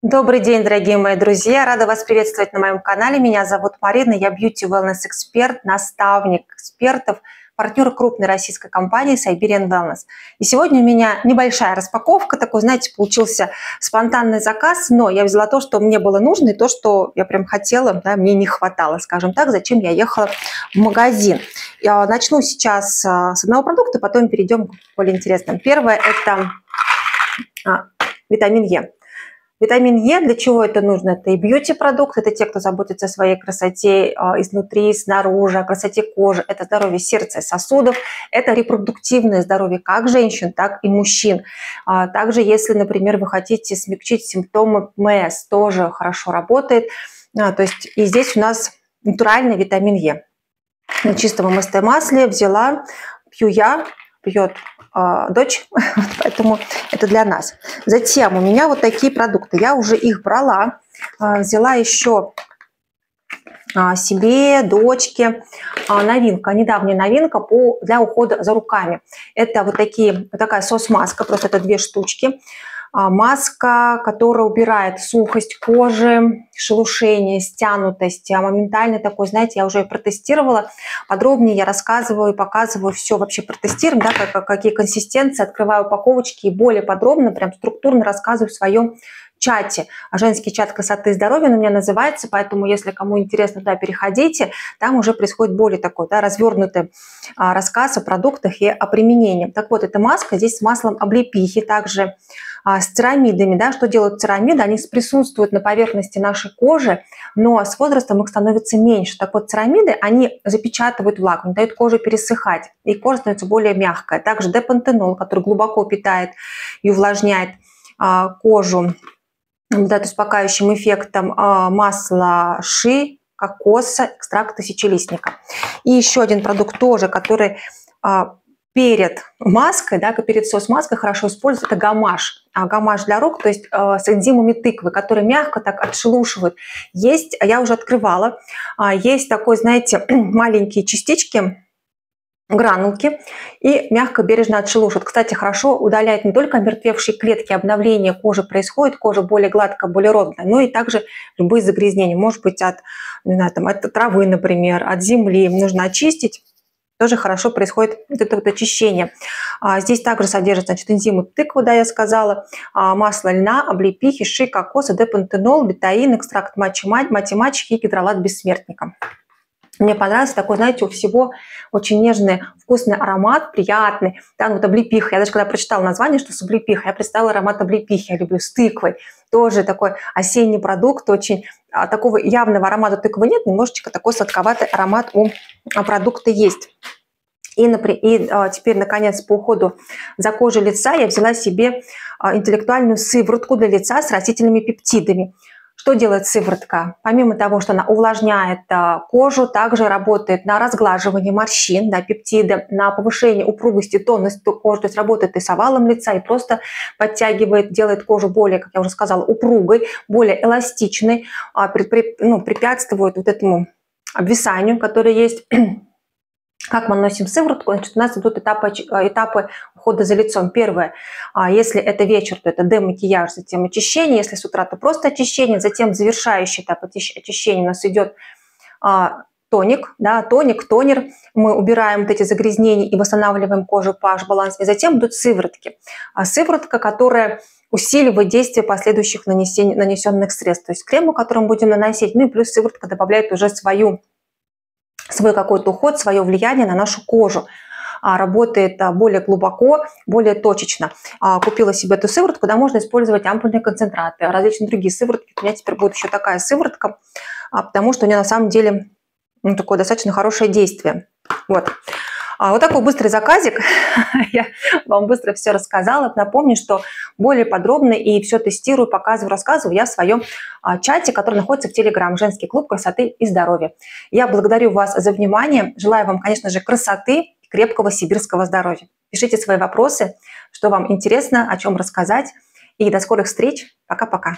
Добрый день, дорогие мои друзья! Рада вас приветствовать на моем канале. Меня зовут Марина, я Beauty Wellness эксперт, наставник экспертов, партнер крупной российской компании Siberian Wellness. И сегодня у меня небольшая распаковка, такой, знаете, получился спонтанный заказ, но я взяла то, что мне было нужно, и то, что я прям хотела, да, мне не хватало, скажем так, зачем я ехала в магазин. Я начну сейчас с одного продукта, потом перейдем к более интересным. Первое – это витамин Е. Витамин Е, для чего это нужно? Это и бьюти-продукт, это те, кто заботится о своей красоте изнутри, снаружи, о красоте кожи, это здоровье сердца и сосудов, это репродуктивное здоровье как женщин, так и мужчин. Также, если, например, вы хотите смягчить симптомы ПМС, тоже хорошо работает. То есть и здесь у нас натуральный витамин Е. На чистом масле взяла, пью я, пьет дочь, поэтому это для нас. Затем у меня вот такие продукты, я уже их брала, взяла еще себе, дочке, новинка, недавняя новинка для ухода за руками. Это вот такая сос-маска, просто это две штучки. Маска, которая убирает сухость кожи, шелушение, стянутость, моментально такой, знаете, я уже протестировала, подробнее я рассказываю и показываю все, вообще протестируем, да, какие консистенции, открываю упаковочки и более подробно, прям структурно рассказываю в своем чате. Женский чат красоты и здоровья он у меня называется, поэтому, если кому интересно, да, переходите, там уже происходит более такой, да, развернутый рассказ о продуктах и о применении. Так вот, эта маска здесь с маслом облепихи, также с церамидами, да, что делают церамиды, они присутствуют на поверхности нашей кожи, но с возрастом их становится меньше. Так вот, церамиды, они запечатывают влагу, не дают коже пересыхать, и кожа становится более мягкая. Также депантенол, который глубоко питает и увлажняет кожу, дает успокаивающим эффектом масло ши, кокоса, экстракт тысячелистника. И еще один продукт тоже, который перед маской, да, перед сос-маской хорошо используется, это гамаш. Гамаш для рук, то есть с энзимами тыквы, которые мягко так отшелушивают. Есть, я уже открывала, есть такой, знаете, маленькие частички, гранулки, и мягко, бережно отшелушат. Кстати, хорошо удаляет не только омертвевшие клетки, обновление кожи происходит, кожа более гладкая, более ровная, но и также любые загрязнения, может быть, от, не знаю, там, от травы, например, от земли, нужно очистить. Тоже хорошо происходит вот это вот очищение. Здесь также содержатся, значит, энзимы тыквы, да, я сказала, масло льна, облепихи, ши, кокоса, депантенол, бетаин, экстракт мати-мачехи и гидролат бессмертника. Мне понравился такой, знаете, у всего очень нежный, вкусный аромат, приятный. Да, ну вот облепиха. Я даже когда прочитала название, что с облепиха, я представила аромат облепихи. Я люблю с тыквой. Тоже такой осенний продукт, очень такого явного аромата тыквы нет, немножечко такой сладковатый аромат у продукта есть. И теперь, наконец, по уходу за кожей лица я взяла себе интеллектуальную сыворотку для лица с растительными пептидами. Что делает сыворотка? Помимо того, что она увлажняет кожу, также работает на разглаживание морщин, на пептиды, на повышение упругости, тонности кожи, то есть работает и с овалом лица, и просто подтягивает, делает кожу более, как я уже сказала, упругой, более эластичной, препятствует вот этому обвисанию, которое есть. Как мы наносим сыворотку? Значит, у нас идут этапы ухода за лицом. Первое, если это вечер, то это демакияж, затем очищение. Если с утра, то просто очищение. Затем завершающий этап очищения у нас идет тоник, да, тоник, тонер. Мы убираем вот эти загрязнения и восстанавливаем кожу, pH баланс. И затем идут сыворотки. Сыворотка, которая усиливает действие последующих нанесенных средств. То есть крем, который мы будем наносить, ну и плюс сыворотка добавляет уже свой какой-то уход, свое влияние на нашу кожу. Работает более глубоко, более точечно. Купила себе эту сыворотку, да, можно использовать ампульные концентраты, различные другие сыворотки. У меня теперь будет еще такая сыворотка, потому что у нее на самом деле, ну, такое достаточно хорошее действие. Вот. Вот такой быстрый заказик, я вам быстро все рассказала. Напомню, что более подробно и все тестирую, показываю, рассказываю я в своем чате, который находится в Telegram, «Женский клуб красоты и здоровья». Я благодарю вас за внимание, желаю вам, конечно же, красоты и крепкого сибирского здоровья. Пишите свои вопросы, что вам интересно, о чем рассказать. И до скорых встреч. Пока-пока.